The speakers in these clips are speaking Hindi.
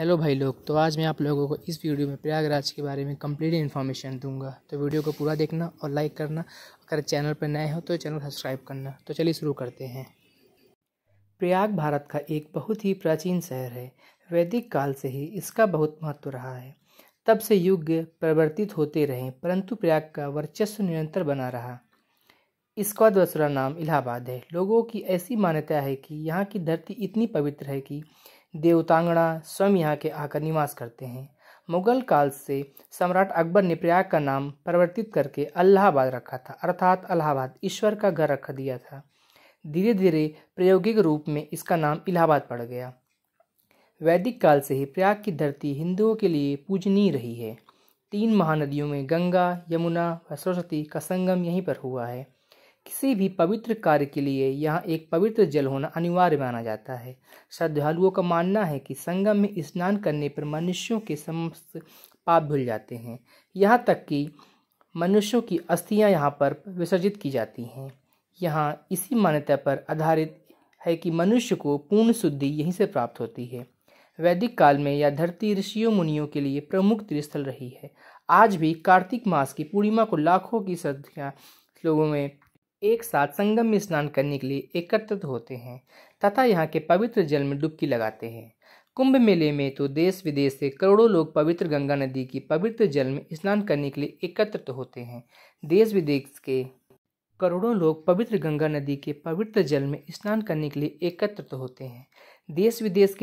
हेलो भाई लोग, तो आज मैं आप लोगों को इस वीडियो में प्रयागराज के बारे में कंप्लीट इन्फॉर्मेशन दूंगा। तो वीडियो को पूरा देखना और लाइक करना। अगर चैनल पर नए हो तो चैनल सब्सक्राइब करना। तो चलिए शुरू करते हैं। प्रयाग भारत का एक बहुत ही प्राचीन शहर है। वैदिक काल से ही इसका बहुत महत्व रहा है। तब से युग परिवर्तित होते रहे, परंतु प्रयाग का वर्चस्व निरंतर बना रहा। इसका दूसरा नाम इलाहाबाद है। लोगों की ऐसी मान्यता है कि यहाँ की धरती इतनी पवित्र है कि देवतांगणा स्वयं यहाँ के आकर निवास करते हैं। मुगल काल से सम्राट अकबर ने प्रयाग का नाम परिवर्तित करके अल्लाहाबाद रखा था, अर्थात अल्लाहाबाद ईश्वर का घर रख दिया था। धीरे धीरे प्रायोगिक रूप में इसका नाम इलाहाबाद पड़ गया। वैदिक काल से ही प्रयाग की धरती हिंदुओं के लिए पूजनीय रही है। 3 महानदियों में गंगा, यमुना व सरस्वती का संगम यहीं पर हुआ है। किसी भी पवित्र कार्य के लिए यहाँ एक पवित्र जल होना अनिवार्य माना जाता है। श्रद्धालुओं का मानना है कि संगम में स्नान करने पर मनुष्यों के समस्त पाप धुल जाते हैं। यहाँ तक कि मनुष्यों की अस्थियाँ यहाँ पर विसर्जित की जाती हैं। यहाँ इसी मान्यता पर आधारित है कि मनुष्य को पूर्ण शुद्धि यहीं से प्राप्त होती है। वैदिक काल में यह धरती ऋषियों मुनियों के लिए प्रमुख तीर्थस्थल रही है। आज भी कार्तिक मास की पूर्णिमा को लाखों की संख्या लोगों में एक साथ संगम में स्नान करने के लिए एकत्रित होते हैं तथा यहाँ के पवित्र जल में डुबकी लगाते हैं। कुंभ मेले में तो देश विदेश से करोड़ों लोग पवित्र गंगा नदी की पवित्र जल में स्नान करने के लिए एकत्रित होते हैं। देश विदेश के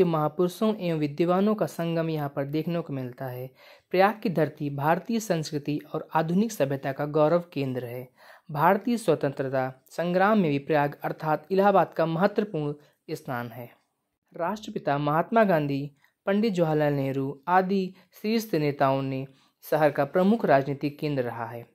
महापुरुषों एवं विद्वानों का संगम यहाँ पर देखने को मिलता है। प्रयाग की धरती भारतीय संस्कृति और आधुनिक सभ्यता का गौरव केंद्र है। भारतीय स्वतंत्रता संग्राम में भी प्रयाग अर्थात इलाहाबाद का महत्वपूर्ण स्थान है। राष्ट्रपिता महात्मा गांधी, पंडित जवाहरलाल नेहरू आदि शीर्ष नेताओं ने शहर का प्रमुख राजनीतिक केंद्र रहा है।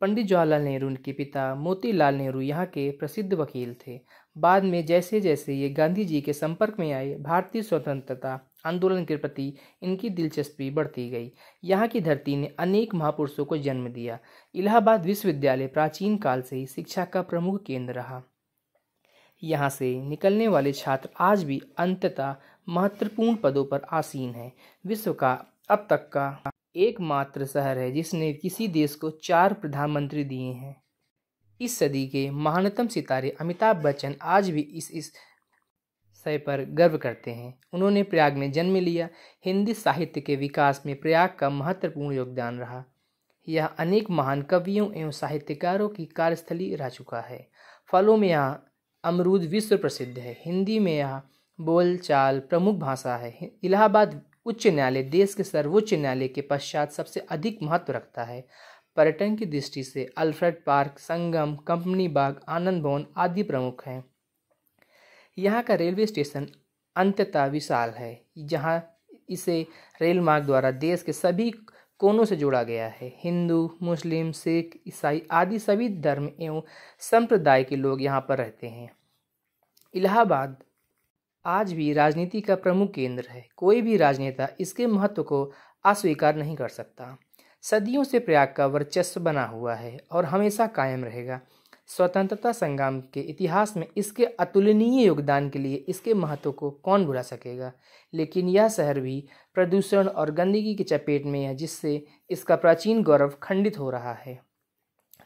पंडित जवाहरलाल नेहरू के पिता मोतीलाल नेहरू यहाँ के प्रसिद्ध वकील थे। बाद में जैसे जैसे ये गांधी जी के संपर्क में आए, भारतीय स्वतंत्रता आंदोलन के प्रति इनकी दिलचस्पी बढ़ती गई। यहाँ की धरती ने अनेक महापुरुषों को जन्म दिया। इलाहाबाद विश्वविद्यालय प्राचीन काल से ही शिक्षा का प्रमुख केंद्र रहा। यहाँ से निकलने वाले छात्र आज भी अंततः महत्वपूर्ण पदों पर आसीन हैं। विश्व का अब तक का एकमात्र शहर है जिसने किसी देश को 4 प्रधानमंत्री दिए हैं। इस सदी के महानतम सितारे अमिताभ बच्चन आज भी इस शय पर गर्व करते हैं। उन्होंने प्रयाग में जन्म लिया। हिंदी साहित्य के विकास में प्रयाग का महत्वपूर्ण योगदान रहा। यह अनेक महान कवियों एवं साहित्यकारों की कार्यस्थली रह चुका है। फलों में यहाँ अमरूद विश्व प्रसिद्ध है। हिंदी में यहाँ बोलचाल प्रमुख भाषा है। इलाहाबाद उच्च न्यायालय देश के सर्वोच्च न्यायालय के पश्चात सबसे अधिक महत्व रखता है। पर्यटन की दृष्टि से अल्फ्रेड पार्क, संगम, कंपनी बाग, आनंद भवन आदि प्रमुख हैं। यहाँ का रेलवे स्टेशन अंततः विशाल है, जहाँ इसे रेल मार्ग द्वारा देश के सभी कोनों से जोड़ा गया है। हिंदू, मुस्लिम, सिख, ईसाई आदि सभी धर्म एवं संप्रदाय के लोग यहाँ पर रहते हैं। इलाहाबाद आज भी राजनीति का प्रमुख केंद्र है। कोई भी राजनेता इसके महत्व को अस्वीकार नहीं कर सकता। सदियों से प्रयाग का वर्चस्व बना हुआ है और हमेशा कायम रहेगा। स्वतंत्रता संग्राम के इतिहास में इसके अतुलनीय योगदान के लिए इसके महत्व को कौन भुला सकेगा। लेकिन यह शहर भी प्रदूषण और गंदगी की चपेट में है, जिससे इसका प्राचीन गौरव खंडित हो रहा है।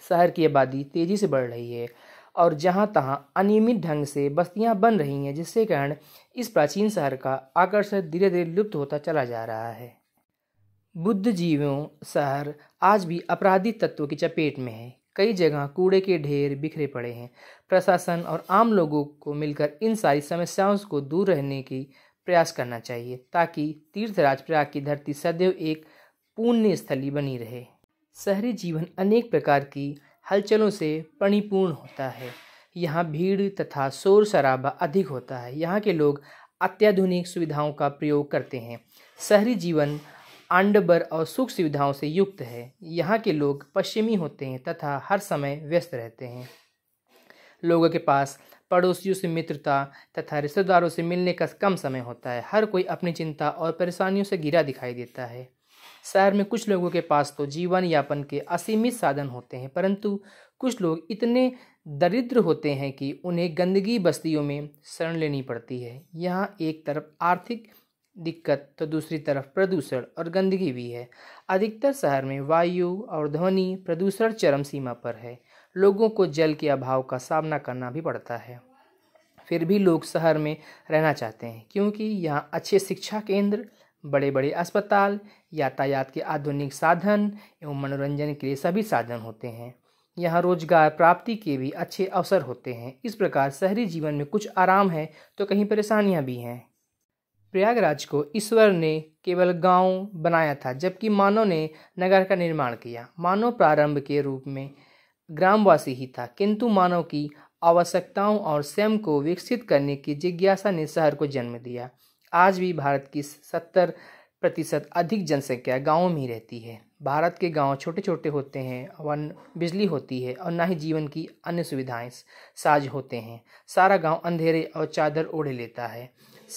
शहर की आबादी तेजी से बढ़ रही है और जहाँ तहाँ अनियमित ढंग से बस्तियाँ बन रही हैं, जिसके कारण इस प्राचीन शहर का आकर्षण धीरे धीरे लुप्त होता चला जा रहा है। बुद्धिजीवियों शहर आज भी अपराधी तत्वों की चपेट में है। कई जगह कूड़े के ढेर बिखरे पड़े हैं। प्रशासन और आम लोगों को मिलकर इन सारी समस्याओं को दूर रहने की प्रयास करना चाहिए, ताकि तीर्थराज प्रयाग की धरती सदैव एक पुण्य स्थली बनी रहे। शहरी जीवन अनेक प्रकार की हलचलों से परिपूर्ण होता है। यहाँ भीड़ तथा शोर शराबा अधिक होता है। यहाँ के लोग अत्याधुनिक सुविधाओं का प्रयोग करते हैं। शहरी जीवन आडंबर और सुख सुविधाओं से युक्त है। यहाँ के लोग पश्चिमी होते हैं तथा हर समय व्यस्त रहते हैं। लोगों के पास पड़ोसियों से मित्रता तथा रिश्तेदारों से मिलने का कम समय होता है। हर कोई अपनी चिंता और परेशानियों से घिरा दिखाई देता है। शहर में कुछ लोगों के पास तो जीवन यापन के असीमित साधन होते हैं, परंतु कुछ लोग इतने दरिद्र होते हैं कि उन्हें गंदगी बस्तियों में शरण लेनी पड़ती है। यहाँ एक तरफ आर्थिक दिक्कत तो दूसरी तरफ प्रदूषण और गंदगी भी है। अधिकतर शहर में वायु और ध्वनि प्रदूषण चरम सीमा पर है। लोगों को जल के अभाव का सामना करना भी पड़ता है। फिर भी लोग शहर में रहना चाहते हैं क्योंकि यहाँ अच्छे शिक्षा केंद्र, बड़े बड़े अस्पताल, यातायात के आधुनिक साधन एवं मनोरंजन के लिए सभी साधन होते हैं। यहाँ रोजगार प्राप्ति के भी अच्छे अवसर होते हैं। इस प्रकार शहरी जीवन में कुछ आराम है तो कहीं परेशानियाँ भी हैं। प्रयागराज को ईश्वर ने केवल गांव बनाया था जबकि मानव ने नगर का निर्माण किया। मानव प्रारंभ के रूप में ग्रामवासी ही था, किंतु मानव की आवश्यकताओं और स्वयं को विकसित करने की जिज्ञासा ने शहर को जन्म दिया। आज भी भारत की 70% अधिक जनसंख्या गाँव में ही रहती है। भारत के गांव छोटे छोटे होते हैं और बिजली होती है और ना ही जीवन की अन्य सुविधाएं साज होते हैं। सारा गांव अंधेरे और चादर ओढ़े लेता है।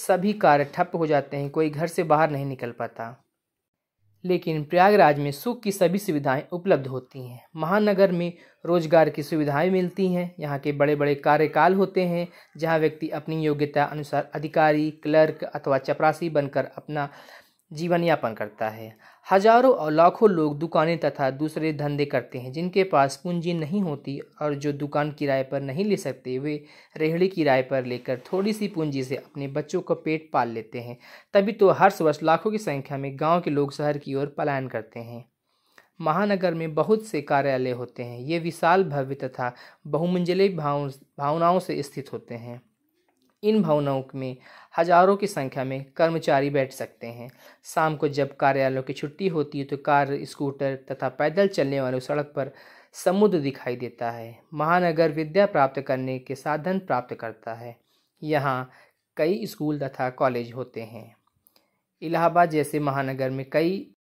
सभी कार्य ठप्प हो जाते हैं, कोई घर से बाहर नहीं निकल पाता। लेकिन प्रयागराज में सुख की सभी सुविधाएं उपलब्ध होती हैं। महानगर में रोजगार की सुविधाएं मिलती हैं। यहाँ के बड़े बड़े कार्यकाल होते हैं जहाँ व्यक्ति अपनी योग्यता अनुसार अधिकारी, क्लर्क अथवा चपरासी बनकर अपना जीवन यापन करता है। हजारों और लाखों लोग दुकानें तथा दूसरे धंधे करते हैं। जिनके पास पूंजी नहीं होती और जो दुकान किराए पर नहीं ले सकते, वे रेहड़ी किराए पर लेकर थोड़ी सी पूंजी से अपने बच्चों का पेट पाल लेते हैं। तभी तो हर वर्ष लाखों की संख्या में गांव के लोग शहर की ओर पलायन करते हैं। महानगर में बहुत से कार्यालय होते हैं। ये विशाल, भव्य तथा बहुमंजिले भावनाओं से स्थित होते हैं। इन भवनों में हजारों की संख्या में कर्मचारी बैठ सकते हैं। शाम को जब कार्यालयों की छुट्टी होती है तो कार, स्कूटर तथा पैदल चलने वालों सड़क पर समुद्र दिखाई देता है। महानगर विद्या प्राप्त करने के साधन प्राप्त करता है। यहाँ कई स्कूल तथा कॉलेज होते हैं। इलाहाबाद जैसे महानगर में कई